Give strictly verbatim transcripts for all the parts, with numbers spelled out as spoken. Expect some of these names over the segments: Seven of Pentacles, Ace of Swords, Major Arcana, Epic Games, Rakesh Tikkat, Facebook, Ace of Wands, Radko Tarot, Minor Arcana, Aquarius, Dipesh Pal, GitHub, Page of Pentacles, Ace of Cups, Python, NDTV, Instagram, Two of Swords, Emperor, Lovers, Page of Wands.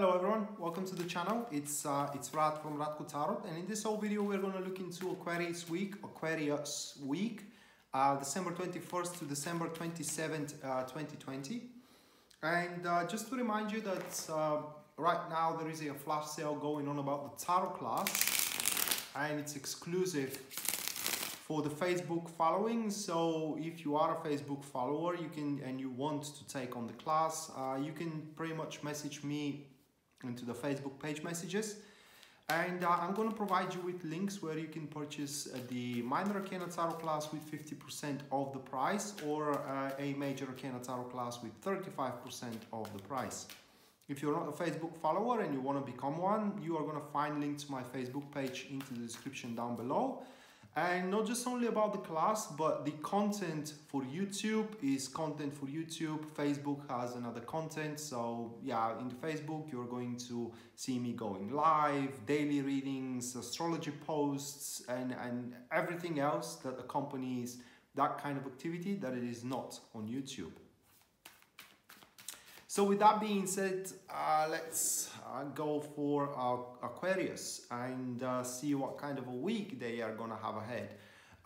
Hello everyone, welcome to the channel. It's uh, it's Rad from Radko Tarot, and in this whole video we're going to look into Aquarius week, Aquarius week, uh, December twenty-first to December twenty-seventh, uh, twenty twenty. And uh, just to remind you that uh, right now there is a flash sale going on about the tarot class, and it's exclusive for the Facebook following. So if you are a Facebook follower, you can and you want to take on the class, uh, you can pretty much message me into the Facebook page messages, and uh, I'm going to provide you with links where you can purchase uh, the Minor Arcana Tarot class with fifty percent of the price, or uh, a Major Arcana Tarot class with thirty-five percent of the price. If you're not a Facebook follower and you want to become one, you are going to find links to my Facebook page into the description down below. And not just only about the class, but the content for YouTube is content for YouTube. Facebook has another content. So yeah, in the Facebook, you're going to see me going live, daily readings, astrology posts, and, and everything else that accompanies that kind of activity that it is not on YouTube. So with that being said, uh, let's uh, go for uh, Aquarius and uh, see what kind of a week they are going to have ahead.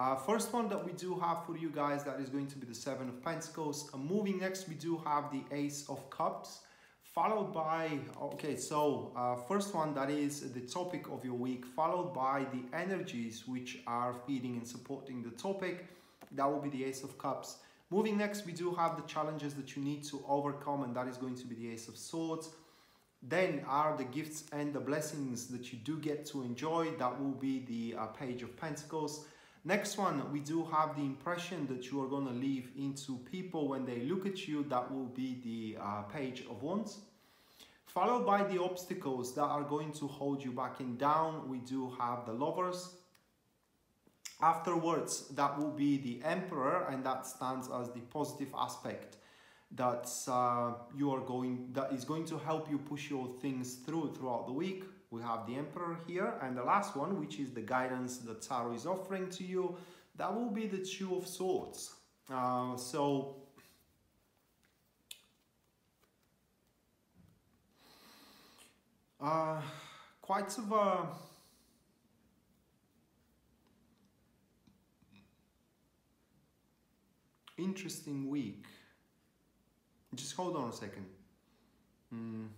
Uh, first one that we do have for you guys, that is going to be the Seven of Pentacles. Uh, moving next, we do have the Ace of Cups, followed by, okay, so uh, first one that is the topic of your week, followed by the energies which are feeding and supporting the topic. That will be the Ace of Cups. Moving next, we do have the challenges that you need to overcome, and that is going to be the Ace of Swords. Then are the gifts and the blessings that you do get to enjoy. That will be the uh, Page of Pentacles. Next one, we do have the impression that you are going to leave into people when they look at you. That will be the uh, Page of Wands. Followed by the obstacles that are going to hold you back and down. We do have the Lovers. Afterwards, that will be the Emperor, and that stands as the positive aspect that uh, you are going, that is going to help you push your things through throughout the week. We have the Emperor here, and the last one, which is the guidance that Tarot is offering to you, that will be the Two of Swords. Uh, so, uh, quite of a interesting week. Just hold on a second. Mm.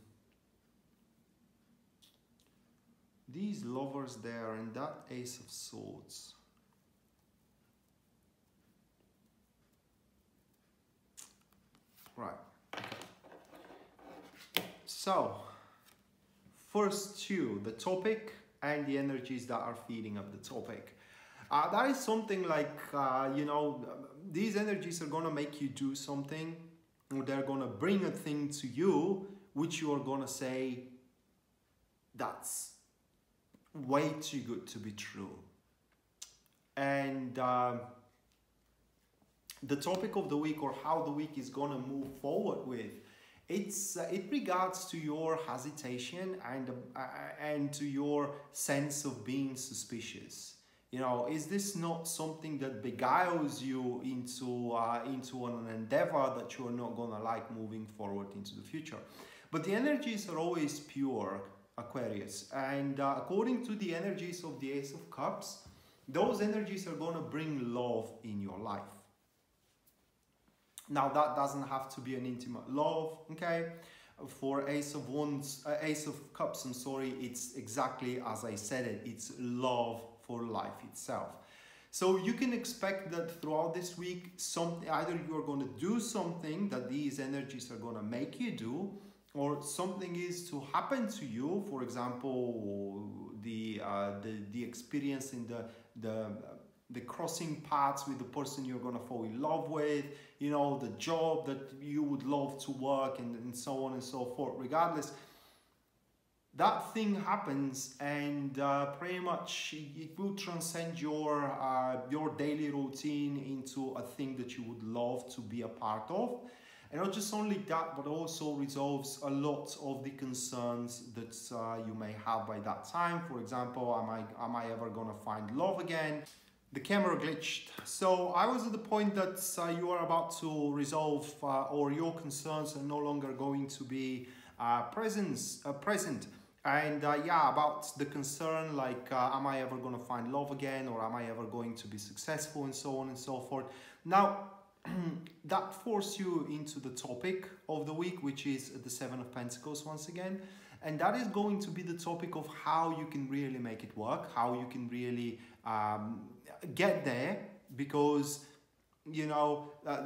These Lovers there and that Ace of Swords. Right. So, first two, the topic and the energies that are feeding up the topic. Uh, that is something like, uh, you know, these energies are going to make you do something, or they're going to bring a thing to you, which you are going to say, that's way too good to be true. And uh, the topic of the week, or how the week is going to move forward with, it's uh, it regards to your hesitation and, uh, and to your sense of being suspicious. You know, is this not something that beguiles you into uh, into an endeavor that you're not gonna like moving forward into the future? But the energies are always pure, Aquarius, and uh, according to the energies of the Ace of Cups, those energies are gonna bring love in your life. Now that doesn't have to be an intimate love, okay? For Ace of Wands, uh, Ace of Cups, I'm sorry, it's exactly as I said it. It's love for life itself. So you can expect that throughout this week, something, either you are going to do something that these energies are going to make you do, or something is to happen to you. For example, the uh, the the experience in the the the crossing paths with the person you're going to fall in love with. You know, the job that you would love to work, and, and so on and so forth. Regardless, that thing happens, and uh, pretty much it will transcend your uh, your daily routine into a thing that you would love to be a part of. And not just only that, but also resolves a lot of the concerns that uh, you may have by that time. For example, am I, am I ever gonna find love again? The camera glitched. So I was at the point that uh, you are about to resolve, uh, or your concerns are no longer going to be Uh, uh, presence, uh, present. And uh, yeah, about the concern, like, uh, am I ever going to find love again, or am I ever going to be successful, and so on and so forth. Now, that forces you into the topic of the week, which is the Seven of Pentacles once again. And that is going to be the topic of how you can really make it work, how you can really um, get there, because, you know, uh,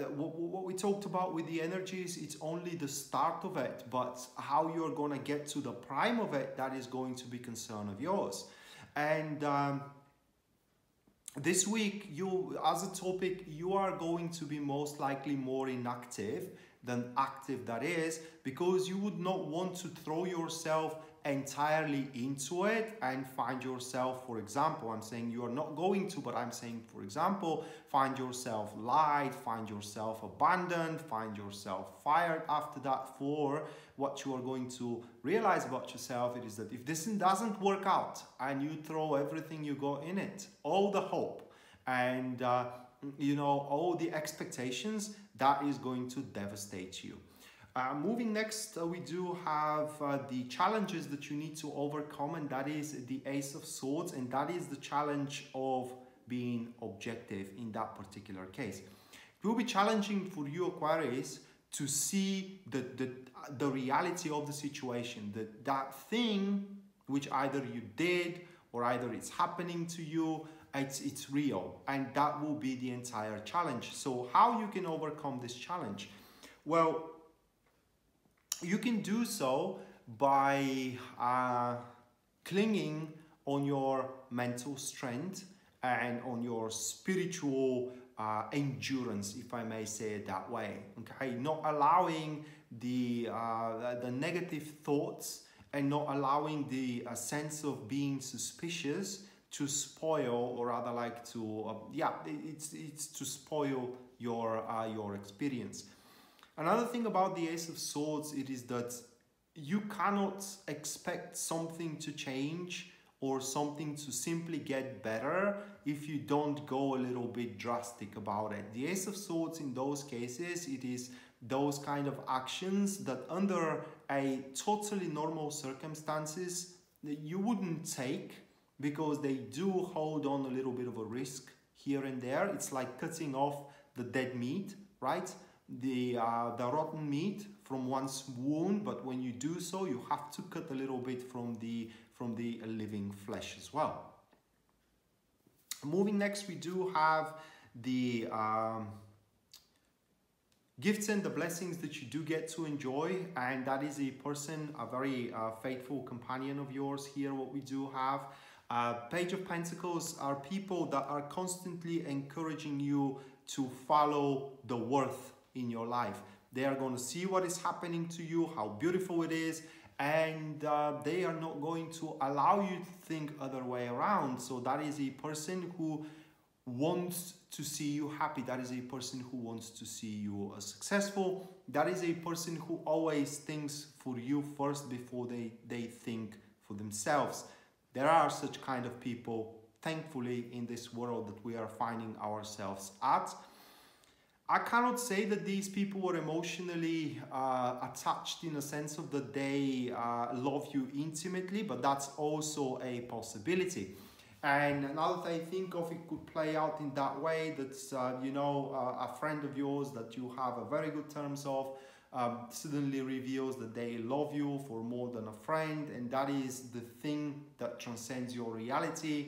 what we talked about with the energies, it's only the start of it, but how you're going to get to the prime of it, that is going to be concern of yours. And um, this week, you, as a topic, you are going to be most likely more inactive than active, that is, because you would not want to throw yourself entirely into it and find yourself, for example, I'm saying you are not going to, but I'm saying, for example, find yourself lied, find yourself abandoned, find yourself fired after that. For what you are going to realize about yourself, it is that if this doesn't work out and you throw everything you got in it, all the hope and uh, you know, all the expectations, that is going to devastate you. Uh, moving next, uh, we do have uh, the challenges that you need to overcome, and that is the Ace of Swords, and that is the challenge of being objective in that particular case. It will be challenging for you, Aquarius, to see the, the, the reality of the situation, that that thing which either you did or either it's happening to you, it's, it's real, and that will be the entire challenge. So how you can overcome this challenge? Well, you can do so by uh, clinging on your mental strength and on your spiritual uh, endurance, if I may say it that way. Okay, not allowing the uh, the negative thoughts and not allowing the uh, sense of being suspicious to spoil, or rather, like to uh, yeah, it's it's to spoil your uh, your experience. Another thing about the Ace of Swords, it is that you cannot expect something to change or something to simply get better if you don't go a little bit drastic about it. The Ace of Swords, in those cases, it is those kind of actions that under a totally normal circumstances you wouldn't take, because they do hold on a little bit of a risk here and there. It's like cutting off the dead meat, right? The, uh, the rotten meat from one's wound, but when you do so, you have to cut a little bit from the, from the living flesh as well. Moving next, we do have the um, gifts and the blessings that you do get to enjoy, and that is a person, a very uh, faithful companion of yours here, what we do have. Uh, Page of Pentacles are people that are constantly encouraging you to follow the worth in your life. They are going to see what is happening to you, how beautiful it is, and uh, they are not going to allow you to think other way around. So that is a person who wants to see you happy. That is a person who wants to see you uh, successful. That is a person who always thinks for you first before they, they think for themselves. There are such kind of people, thankfully, in this world that we are finding ourselves at. I cannot say that these people were emotionally uh, attached, in a sense of that they uh, love you intimately, but that's also a possibility. And another thing I think of, it could play out in that way, that's, uh, you know, uh, a friend of yours that you have a very good terms of, um, suddenly reveals that they love you for more than a friend, and that is the thing that transcends your reality.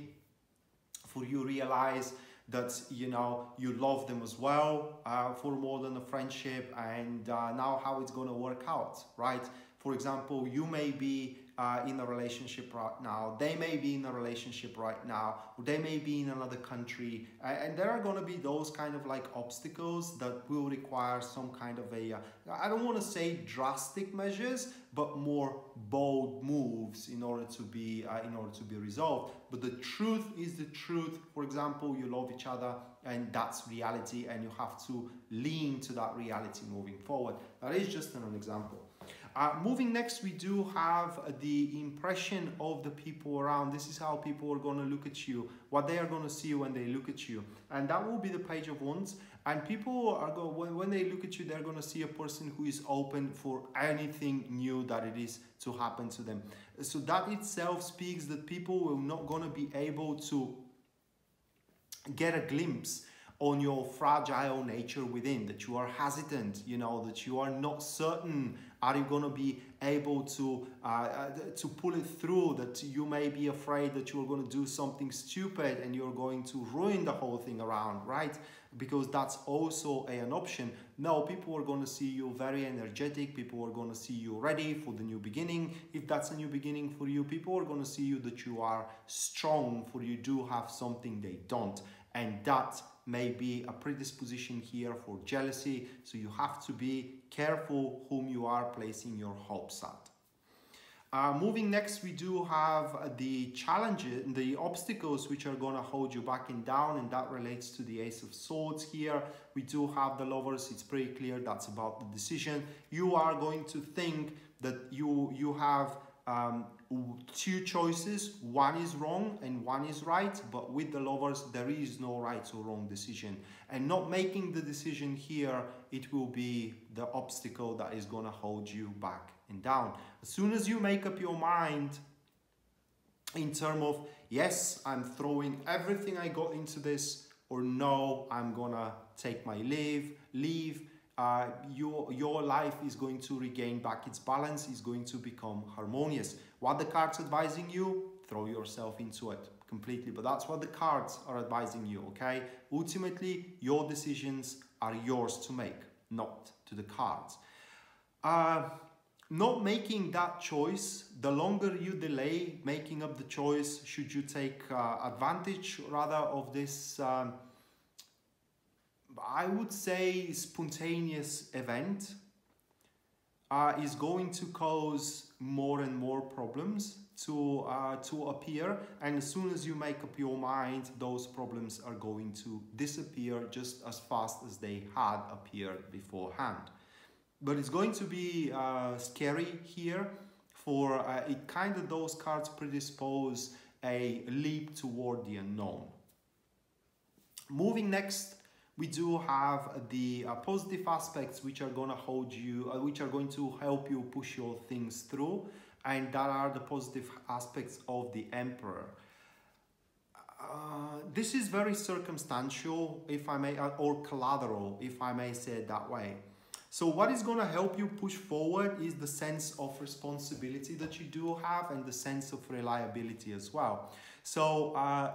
For you realize that, you know, you love them as well uh, for more than a friendship, and uh, now how it's going to work out, right? For example, you may be uh, in a relationship right now, they may be in a relationship right now, or they may be in another country, uh, and there are going to be those kind of like obstacles that will require some kind of a, uh, I don't want to say drastic measures, but more bold moves in order to be uh, in order to be resolved. But the truth is the truth. For example, you love each other, and that's reality, and you have to lean to that reality moving forward. That is just an example. Uh, moving next, we do have the impression of the people around. This is how people are going to look at you, what they are going to see when they look at you. And that will be the Page of Wands. And people are going, when, when they look at you, they're going to see a person who is open for anything new that it is to happen to them. So that itself speaks that people will not going to be able to get a glimpse on your fragile nature within, that you are hesitant, you know, that you are not certain, are you going to be able to uh, to pull it through, that you may be afraid that you're going to do something stupid and you're going to ruin the whole thing around, right? Because that's also a, an option. No, people are going to see you very energetic, people are going to see you ready for the new beginning, if that's a new beginning for you. People are going to see you that you are strong, for you do have something they don't. And that may be a predisposition here for jealousy, so you have to be careful whom you are placing your hopes at. Uh, moving next, we do have the challenges, the obstacles which are going to hold you back and down, and that relates to the Ace of Swords here. We do have the Lovers. It's pretty clear that's about the decision. You are going to think that you, you have um, two choices, one is wrong and one is right, but with the Lovers there is no right or wrong decision, and not making the decision here, it will be the obstacle that is going to hold you back and down. As soon as you make up your mind in terms of, yes, I'm throwing everything I got into this, or no, I'm gonna take my leave leave Uh, your, your life is going to regain back its balance, is going to become harmonious. What the cards advising you? Throw yourself into it completely. But that's what the cards are advising you, okay? Ultimately, your decisions are yours to make, not to the cards. Uh, not making that choice, the longer you delay making up the choice, should you take uh, advantage rather of this um, I would say spontaneous event uh, is going to cause more and more problems to uh, to appear, and as soon as you make up your mind, those problems are going to disappear just as fast as they had appeared beforehand. But it's going to be uh, scary here, for uh, it kind of, those cards predispose a leap toward the unknown. Moving next, we do have the uh, positive aspects which are going to hold you, uh, which are going to help you push your things through, and that are the positive aspects of the Emperor. Uh, this is very circumstantial, if I may, or collateral, if I may say it that way. So what is going to help you push forward is the sense of responsibility that you do have, and the sense of reliability as well. So uh,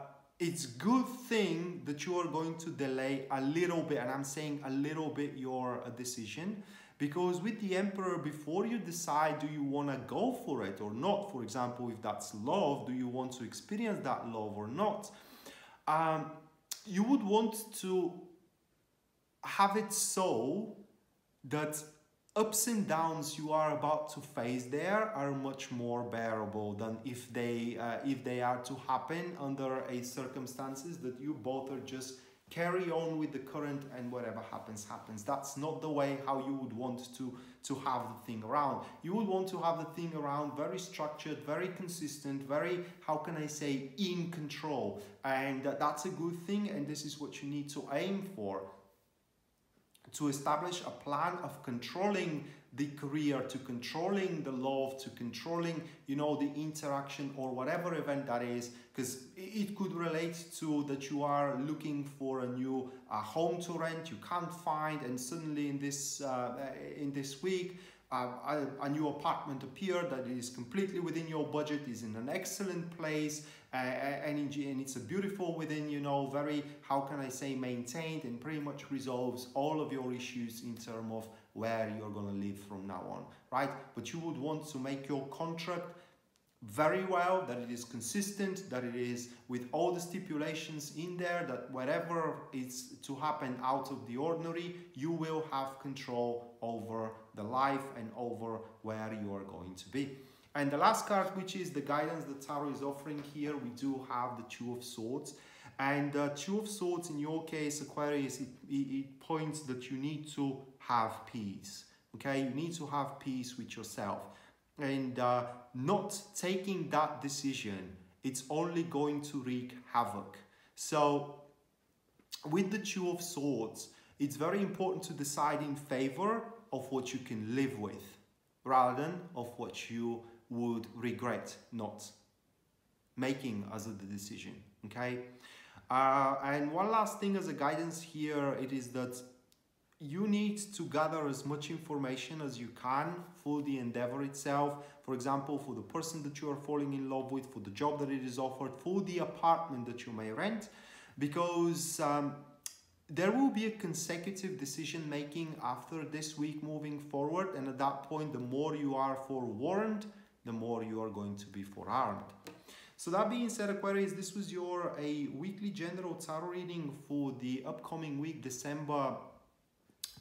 it's good thing that you are going to delay a little bit, and I'm saying a little bit, your decision, because with the Emperor, before you decide, do you want to go for it or not? For example, if that's love, do you want to experience that love or not? Um, you would want to have it so that ups and downs you are about to face there are much more bearable than if they uh, if they are to happen under a circumstances that you both are just carry on with the current and whatever happens happens. That's not the way how you would want to to have the thing around. You would want to have the thing around very structured, very consistent, very, how can I say, in control, and that's a good thing, and this is what you need to aim for. To establish a plan of controlling the career, to controlling the love, to controlling, you know, the interaction or whatever event that is, because it could relate to that you are looking for a new uh, home to rent, you can't find, and suddenly in this uh, in this week uh, a, a new apartment appeared that is completely within your budget, is in an excellent place, uh, and, in, and it's a beautiful within, you know, very, how can I say, maintained, and pretty much resolves all of your issues in terms of where you're going to live from now on, right? But you would want to make your contract very well, that it is consistent, that it is with all the stipulations in there, that whatever is to happen out of the ordinary, you will have control over the life and over where you are going to be. And the last card, which is the guidance that Tarot is offering here, we do have the Two of Swords. And the Two of Swords, in your case, Aquarius, it, it, it points that you need to have peace, Okay, you need to have peace with yourself, and uh, not taking that decision, it's only going to wreak havoc. So with the Two of Swords, it's very important to decide in favor of what you can live with rather than of what you would regret not making as a decision, okay? Uh, and one last thing as a guidance here, it is that you need to gather as much information as you can for the endeavor itself. For example, for the person that you are falling in love with, for the job that it is offered, for the apartment that you may rent, because um, there will be a consecutive decision making after this week moving forward, and at that point, the more you are forewarned, the more you are going to be forearmed. So that being said, Aquarius, this was your a weekly general tarot reading for the upcoming week, December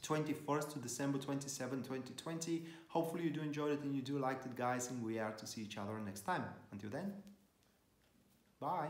twenty-first to December twenty-seventh, twenty twenty. Hopefully you do enjoy it and you do like it, guys, and we are to see each other next time. Until then, bye.